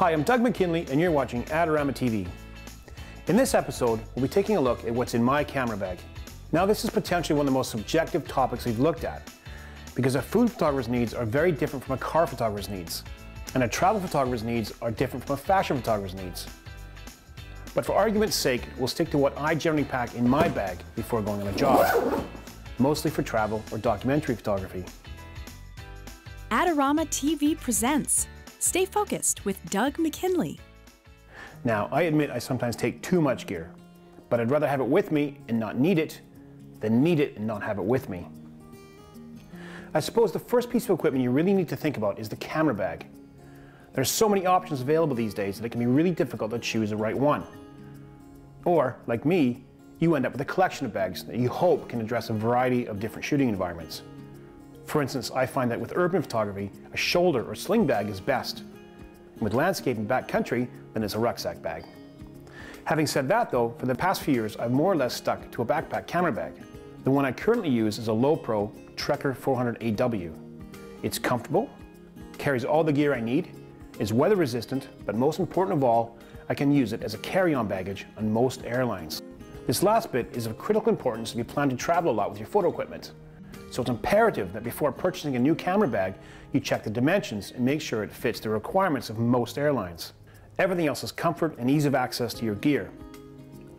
Hi, I'm Doug McKinlay and you're watching Adorama TV. In this episode, we'll be taking a look at what's in my camera bag. Now, this is potentially one of the most subjective topics we've looked at, because a food photographer's needs are very different from a car photographer's needs, and a travel photographer's needs are different from a fashion photographer's needs. But for argument's sake, we'll stick to what I generally pack in my bag before going on a job, mostly for travel or documentary photography. Adorama TV presents Stay Focused with Doug McKinlay. Now, I admit I sometimes take too much gear, but I'd rather have it with me and not need it than need it and not have it with me. I suppose the first piece of equipment you really need to think about is the camera bag. There's so many options available these days that it can be really difficult to choose the right one. Or, like me, you end up with a collection of bags that you hope can address a variety of different shooting environments. For instance, I find that with urban photography, a shoulder or sling bag is best. With landscape and backcountry, then it's a rucksack bag. Having said that though, for the past few years, I've more or less stuck to a backpack camera bag. The one I currently use is a Lowepro Trekker 400AW. It's comfortable, carries all the gear I need, is weather resistant, but most important of all, I can use it as a carry-on baggage on most airlines. This last bit is of critical importance if you plan to travel a lot with your photo equipment. So it's imperative that before purchasing a new camera bag, you check the dimensions and make sure it fits the requirements of most airlines. Everything else is comfort and ease of access to your gear.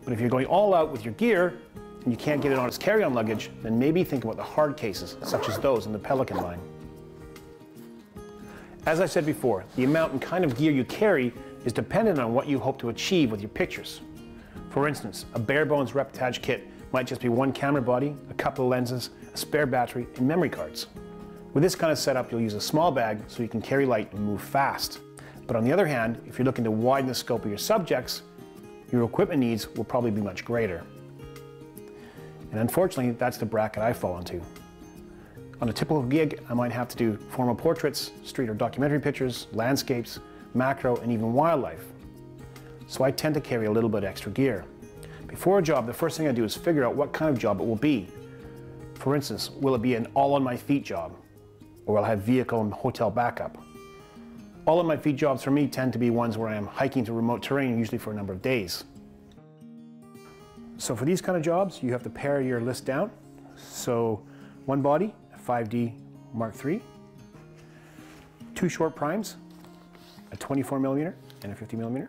But if you're going all out with your gear and you can't get it on as carry-on luggage, then maybe think about the hard cases, such as those in the Pelican line. As I said before, the amount and kind of gear you carry is dependent on what you hope to achieve with your pictures. For instance, a bare-bones reportage kit might just be one camera body, a couple of lenses, a spare battery, and memory cards. With this kind of setup, you'll use a small bag so you can carry light and move fast. But on the other hand, if you're looking to widen the scope of your subjects, your equipment needs will probably be much greater. And unfortunately, that's the bracket I fall into. On a typical gig, I might have to do formal portraits, street or documentary pictures, landscapes, macro, and even wildlife. So I tend to carry a little bit extra gear. Before a job, the first thing I do is figure out what kind of job it will be. For instance, will it be an all-on-my-feet job? Or will I have vehicle and hotel backup? All-on-my-feet jobs for me tend to be ones where I am hiking through remote terrain, usually for a number of days. So for these kind of jobs, you have to pare your list down. So one body, a 5D Mark III, two short primes, a 24mm and a 50mm,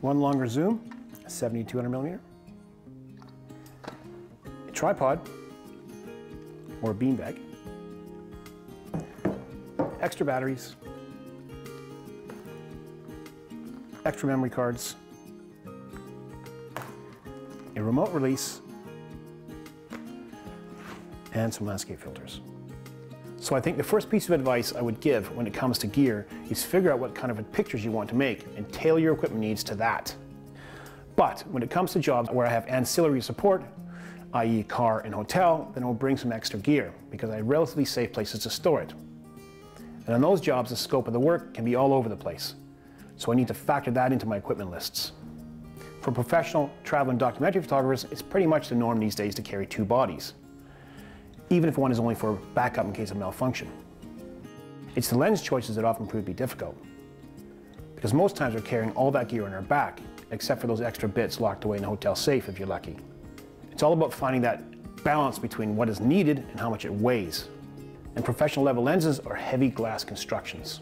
one longer zoom, a 70-200mm, a tripod or a beanbag, extra batteries, extra memory cards, a remote release, and some landscape filters. So I think the first piece of advice I would give when it comes to gear is figure out what kind of pictures you want to make and tailor your equipment needs to that. But when it comes to jobs where I have ancillary support, i.e. car and hotel, then I'll bring some extra gear because I have relatively safe places to store it. And on those jobs, the scope of the work can be all over the place. So I need to factor that into my equipment lists. For professional, travel and documentary photographers, it's pretty much the norm these days to carry two bodies, even if one is only for backup in case of malfunction. It's the lens choices that often prove to be difficult, because most times we're carrying all that gear on our back, except for those extra bits locked away in the hotel safe if you're lucky. It's all about finding that balance between what is needed and how much it weighs. And professional level lenses are heavy glass constructions.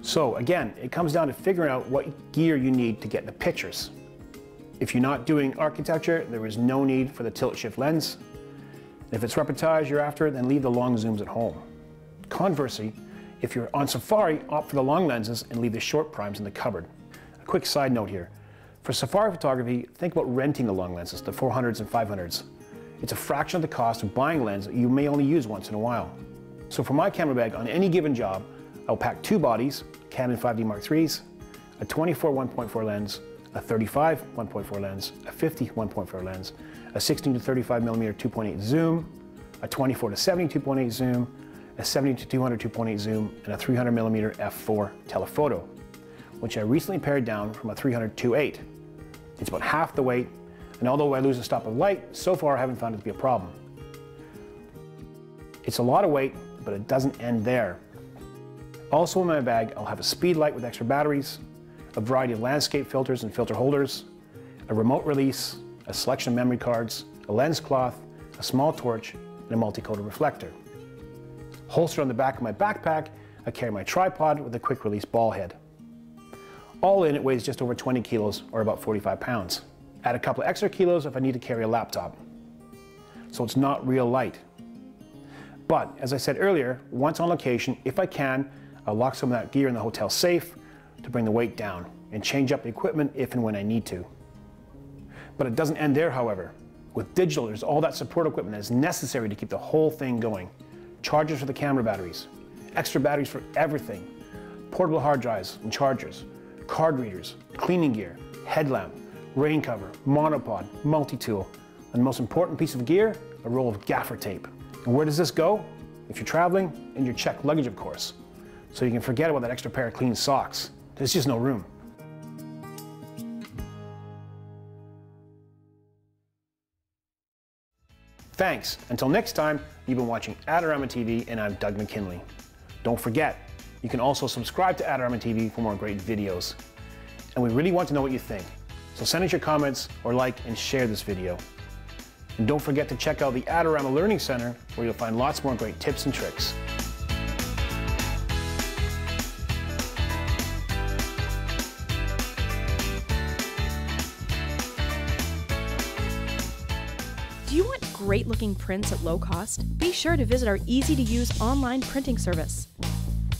So again, it comes down to figuring out what gear you need to get the pictures. If you're not doing architecture, there is no need for the tilt-shift lens. If it's reportage you're after, then leave the long zooms at home. Conversely, if you're on safari, opt for the long lenses and leave the short primes in the cupboard. A quick side note here. For safari photography, think about renting the long lenses, the 400s and 500s. It's a fraction of the cost of buying a lens that you may only use once in a while. So for my camera bag, on any given job, I'll pack two bodies, Canon 5D Mark IIIs, a 24 1.4 lens, a 35 1.4 lens, a 50 1.4 lens, a 16 to 35mm 2.8 zoom, a 24 to 70 2.8 zoom, a 70 to 200 2.8 zoom, and a 300mm f4 telephoto, which I recently pared down from a 300 2.8. It's about half the weight, and although I lose a stop of light, so far I haven't found it to be a problem. It's a lot of weight, but it doesn't end there. Also in my bag, I'll have a speedlight with extra batteries, a variety of landscape filters and filter holders, a remote release, a selection of memory cards, a lens cloth, a small torch, and a multicolor reflector. Holstered on the back of my backpack, I carry my tripod with a quick release ball head. All in, it weighs just over 20 kilos or about 45 pounds. Add a couple of extra kilos if I need to carry a laptop. So it's not real light. But as I said earlier, once on location, if I can, I'll lock some of that gear in the hotel safe to bring the weight down and change up the equipment if and when I need to. But it doesn't end there, however. With digital, there's all that support equipment that's necessary to keep the whole thing going. Chargers for the camera batteries, extra batteries for everything, portable hard drives and chargers, card readers, cleaning gear, headlamp, rain cover, monopod, multi-tool, and the most important piece of gear, a roll of gaffer tape. And where does this go? If you're traveling, in your checked luggage, of course. So you can forget about that extra pair of clean socks. There's just no room. Thanks. Until next time, you've been watching Adorama TV, and I'm Doug McKinlay. Don't forget, you can also subscribe to Adorama TV for more great videos. And we really want to know what you think. So send us your comments or like and share this video. And don't forget to check out the Adorama Learning Center, where you'll find lots more great tips and tricks. Do you want great-looking prints at low cost? Be sure to visit our easy-to-use online printing service.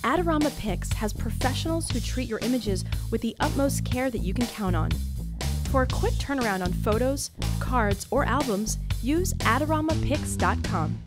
Adorama Pix has professionals who treat your images with the utmost care that you can count on. For a quick turnaround on photos, cards, or albums, use AdoramaPix.com.